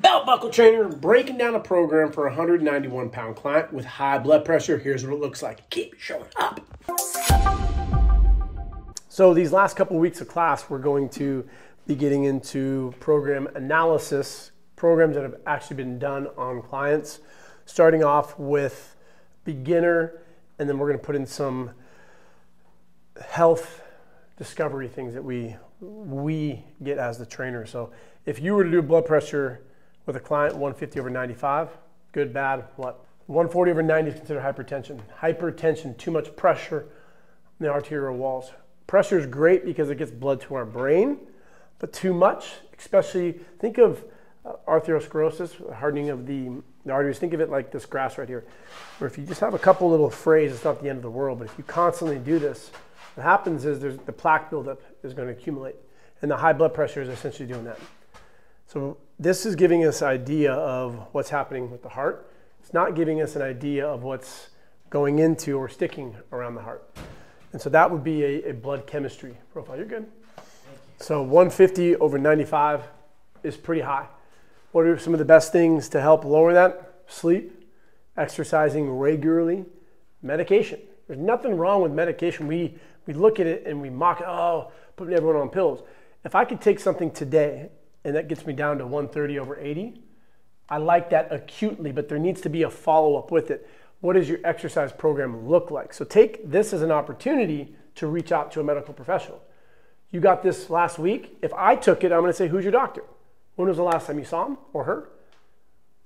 Belt buckle trainer breaking down a program for a 191-pound client with high blood pressure. Here's what it looks like. Keep showing up. So these last couple of weeks of class, we're going to be getting into program analysis, programs that have actually been done on clients, starting off with beginner, and then we're going to put in some health discovery things that we get as the trainer. So if you were to do blood pressure with a client, 150/95, good, bad, what? 140/90 is considered hypertension. Hypertension, too much pressure in the arterial walls. Pressure is great because it gets blood to our brain, but too much, especially, think of arteriosclerosis, hardening of the arteries. Think of it like this grass right here, where if you just have a couple little frays, it's not the end of the world, but if you constantly do this, what happens is the plaque buildup is going to accumulate, and the high blood pressure is essentially doing that. So this is giving us an idea of what's happening with the heart. It's not giving us an idea of what's going into or sticking around the heart. And so that would be a blood chemistry profile. You're good. So 150/95 is pretty high. What are some of the best things to help lower that? Sleep, exercising regularly, medication. There's nothing wrong with medication. We look at it and we mock it, oh, putting everyone on pills. If I could take something today and that gets me down to 130/80. I like that acutely, but there needs to be a follow-up with it. What does your exercise program look like? So take this as an opportunity to reach out to a medical professional. You got this last week. If I took it, I'm gonna say, who's your doctor? When was the last time you saw him or her?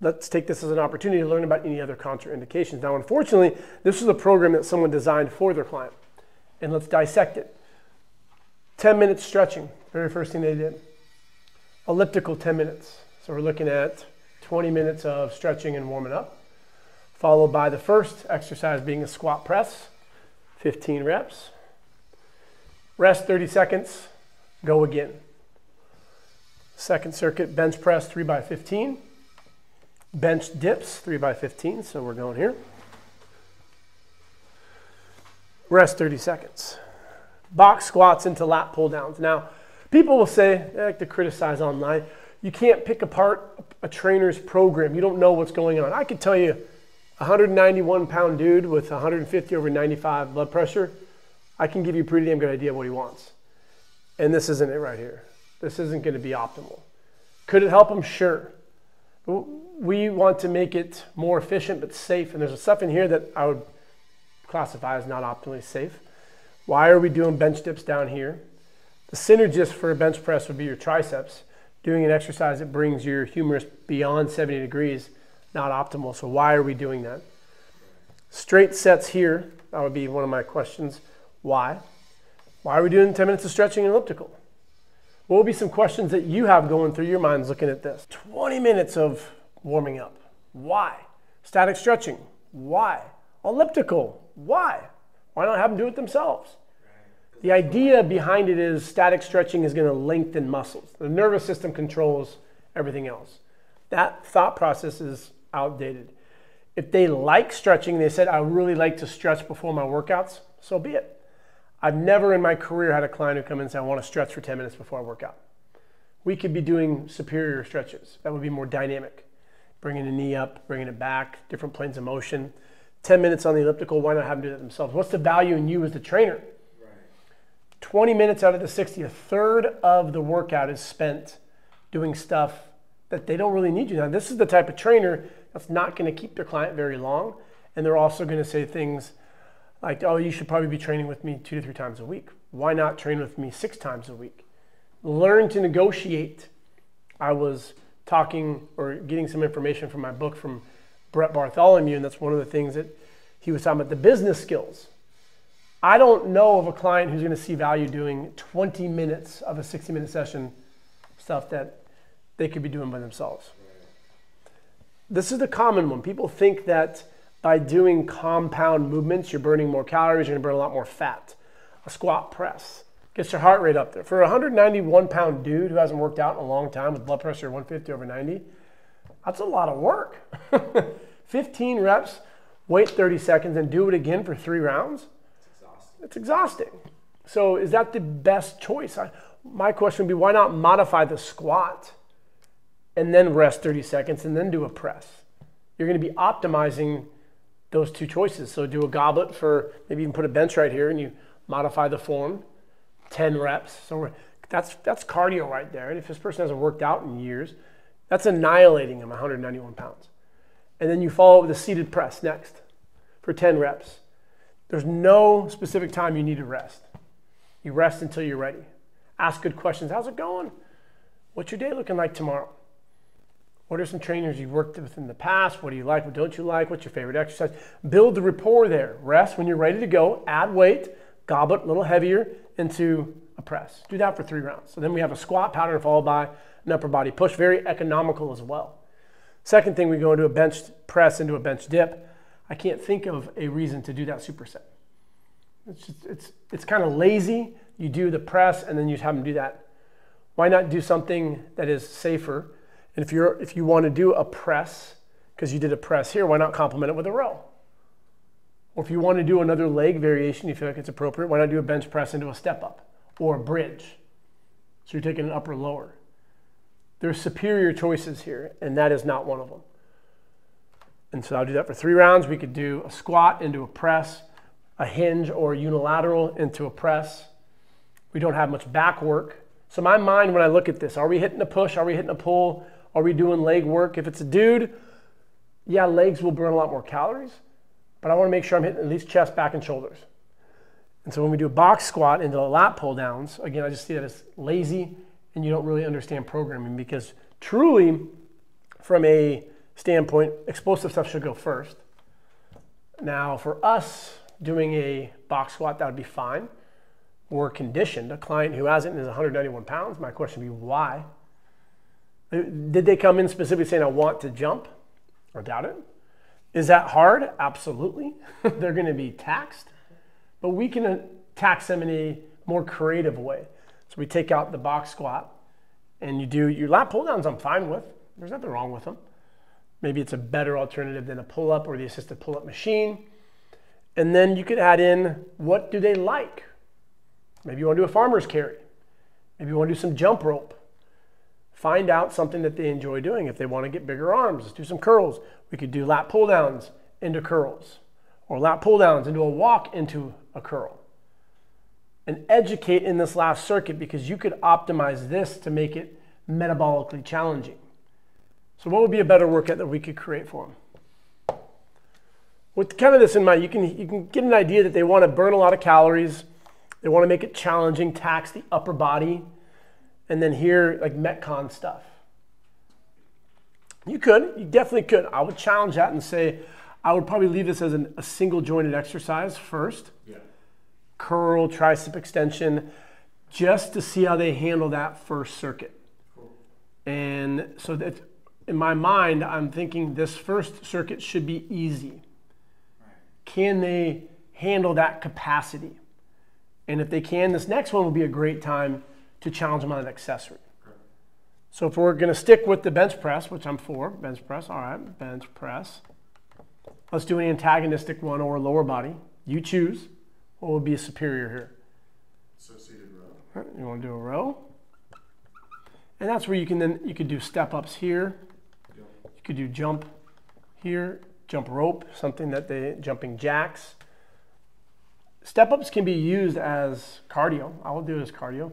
Let's take this as an opportunity to learn about any other contraindications. Now, unfortunately, this is a program that someone designed for their client, and let's dissect it. 10 minutes stretching, very first thing they did. Elliptical 10 minutes. So we're looking at 20 minutes of stretching and warming up, followed by the first exercise being a squat press, 15 reps. Rest 30 seconds, go again. Second circuit, bench press 3x15. Bench dips 3x15, so we're going here. Rest 30 seconds. Box squats into lat pull downs. Now, people will say, they like to criticize online, you can't pick apart a trainer's program. You don't know what's going on. I could tell you, 191-pound dude with 150/95 blood pressure, I can give you a pretty damn good idea of what he wants. And this isn't it right here. This isn't going to be optimal. Could it help him? Sure. We want to make it more efficient but safe. And there's stuff in here that I would classify as not optimally safe. Why are we doing bench dips down here? The synergist for a bench press would be your triceps. Doing an exercise that brings your humerus beyond 70 degrees, not optimal. So why are we doing that? Straight sets here, that would be one of my questions. Why? Why are we doing 10 minutes of stretching and elliptical? What will be some questions that you have going through your minds looking at this? 20 minutes of warming up. Why? Static stretching. Why? Elliptical. Why? Why not have them do it themselves? The idea behind it is static stretching is going to lengthen muscles. The nervous system controls everything else. That thought process is outdated. If they like stretching, they said, I really like to stretch before my workouts, so be it. I've never in my career had a client who come in and say, I want to stretch for 10 minutes before I work out. We could be doing superior stretches. That would be more dynamic. Bringing the knee up, bringing it back, different planes of motion. 10 minutes on the elliptical, why not have them do that themselves? What's the value in you as the trainer? 20 minutes out of the 60, a third of the workout is spent doing stuff that they don't really need you. Now, this is the type of trainer that's not going to keep their client very long, and they're also going to say things like, oh, you should probably be training with me 2 to 3 times a week. Why not train with me 6 times a week? Learn to negotiate. I was talking or getting some information from my book from Brett Bartholomew, and that's one of the things that he was talking about, the business skills. I don't know of a client who's going to see value doing 20 minutes of a 60-minute session, stuff that they could be doing by themselves. This is the common one. People think that by doing compound movements, you're burning more calories, you're going to burn a lot more fat. A squat press gets your heart rate up there. For a 191-pound dude who hasn't worked out in a long time with blood pressure 150/90, that's a lot of work. 15 reps, wait 30 seconds, and do it again for 3 rounds. It's exhausting. So is that the best choice? My question would be, why not modify the squat and then rest 30 seconds and then do a press. You're going to be optimizing those two choices. So do a goblet for, maybe even put a bench right here and you modify the form, 10 reps. So that's cardio right there. And if this person hasn't worked out in years, that's annihilating them, 191 pounds. And then you follow up with a seated press next for 10 reps. There's no specific time you need to rest. You rest until you're ready. Ask good questions. How's it going? What's your day looking like tomorrow? What are some trainers you've worked with in the past? What do you like? What don't you like? What's your favorite exercise? Build the rapport there. Rest when you're ready to go. Add weight, goblet a little heavier into a press. Do that for 3 rounds. So then we have a squat pattern followed by an upper body push. Very economical as well. Second thing, we go into a bench press, into a bench dip. I can't think of a reason to do that superset. It's kind of lazy. You do the press and then you have them do that. Why not do something that is safer? And if you want to do a press, because you did a press here, why not complement it with a row? Or if you want to do another leg variation, you feel like it's appropriate, why not do a bench press into a step up or a bridge? So you're taking an upper lower. There's superior choices here, and that is not one of them. And so I'll do that for 3 rounds. We could do a squat into a press, a hinge or a unilateral into a press. We don't have much back work. So my mind, when I look at this, are we hitting a push? Are we hitting a pull? Are we doing leg work? If it's a dude, yeah, legs will burn a lot more calories, but I wanna make sure I'm hitting at least chest, back, and shoulders. And so when we do a box squat into the lat pull downs, again, I just see that as lazy, and you don't really understand programming, because truly from a standpoint, explosive stuff should go first. Now for us doing a box squat, that would be fine. We're conditioned. A client who hasn't and is 191 pounds, my question would be why? Did they come in specifically saying, I want to jump? I doubt it. Is that hard? Absolutely. They're gonna be taxed, but we can tax them in a more creative way. So we take out the box squat and you do your lat pull downs. I'm fine with, there's nothing wrong with them. Maybe it's a better alternative than a pull up or the assisted pull up machine. And then you could add in, what do they like? Maybe you want to do a farmer's carry. Maybe you want to do some jump rope. Find out something that they enjoy doing. If they want to get bigger arms, let's do some curls. We could do lat pull downs into curls or lat pull downs into a walk into a curl. And educate in this last circuit, because you could optimize this to make it metabolically challenging. So what would be a better workout that we could create for them? With kind of this in mind, you can get an idea that they want to burn a lot of calories. They want to make it challenging, tax the upper body. And then here, like Metcon stuff. You definitely could. I would challenge that and say, I would probably leave this as a single jointed exercise first. Yeah. Curl, tricep extension, just to see how they handle that first circuit. Cool. And so that in my mind, I'm thinking this first circuit should be easy. Right. Can they handle that capacity? And if they can, this next one will be a great time to challenge them on an accessory. Right. So if we're gonna stick with the bench press, which I'm for, bench press, all right, bench press. Let's do an antagonistic one or a lower body. You choose. What would be superior here? So seated row. Right, you want to do a row. And that's where you could do step ups here. Jump. You could do jump here, jump rope, something that they, jumping jacks. Step ups can be used as cardio. I will do it as cardio.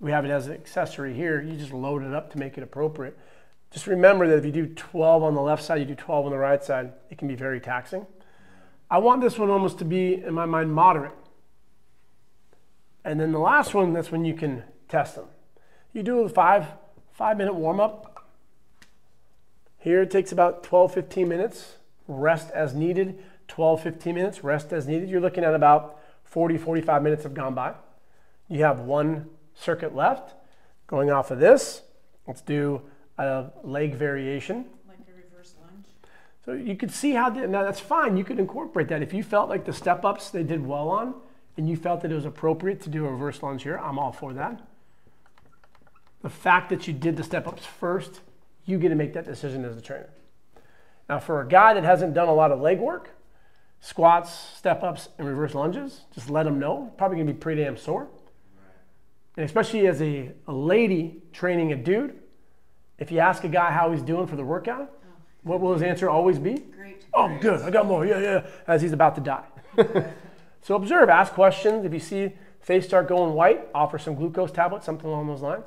We have it as an accessory here. You just load it up to make it appropriate. Just remember that if you do 12 on the left side, you do 12 on the right side, it can be very taxing. I want this one almost to be, in my mind, moderate. And then the last one, that's when you can test them. You do a five-minute warm-up. Here it takes about 12, 15 minutes, rest as needed. 12, 15 minutes, rest as needed. You're looking at about 40, 45 minutes have gone by. You have one circuit left. Going off of this, let's do a leg variation. Like a reverse lunge. So you could see how, now that's fine. You could incorporate that. If you felt like the step-ups they did well on, and you felt that it was appropriate to do a reverse lunge here, I'm all for that. The fact that you did the step-ups first, you get to make that decision as the trainer. Now for a guy that hasn't done a lot of leg work, squats, step-ups, and reverse lunges, just let them know. Probably gonna be pretty damn sore. And especially as a lady training a dude, If you ask a guy how he's doing for the workout, what will his answer always be? Great. Oh, good. I got more. Yeah, yeah. As he's about to die. So observe. Ask questions. If you see face start going white, offer some glucose tablets, something along those lines.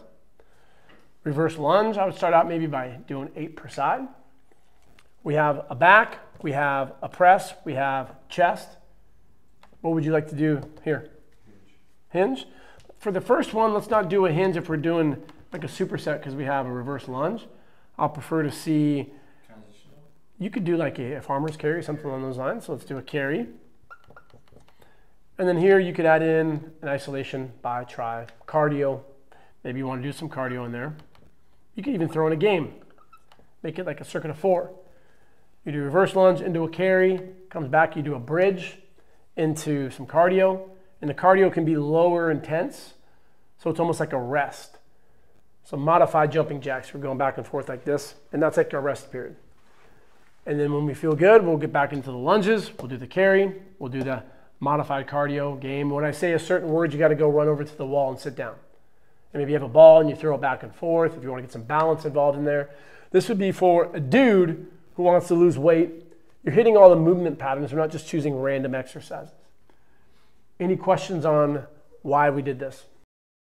Reverse lunge. I would start out maybe by doing 8 per side. We have a back. We have a press. We have chest. What would you like to do here? Hinge. For the first one, let's not do a hinge if we're doing like a superset because we have a reverse lunge. I'll prefer to see... You could do like a farmer's carry, something along those lines. So let's do a carry. And then here you could add in an isolation by try cardio. Maybe you want to do some cardio in there. You could even throw in a game. Make it like a circuit of 4. You do reverse lunge into a carry. Comes back, you do a bridge into some cardio. And the cardio can be lower intense, so it's almost like a rest. So modified jumping jacks, we're going back and forth like this, and that's like our rest period. And then when we feel good, we'll get back into the lunges, we'll do the carry, we'll do the modified cardio game. When I say a certain word, you gotta go run over to the wall and sit down. And maybe you have a ball and you throw it back and forth, if you wanna get some balance involved in there. This would be for a dude who wants to lose weight. You're hitting all the movement patterns, we're not just choosing random exercises. Any questions on why we did this?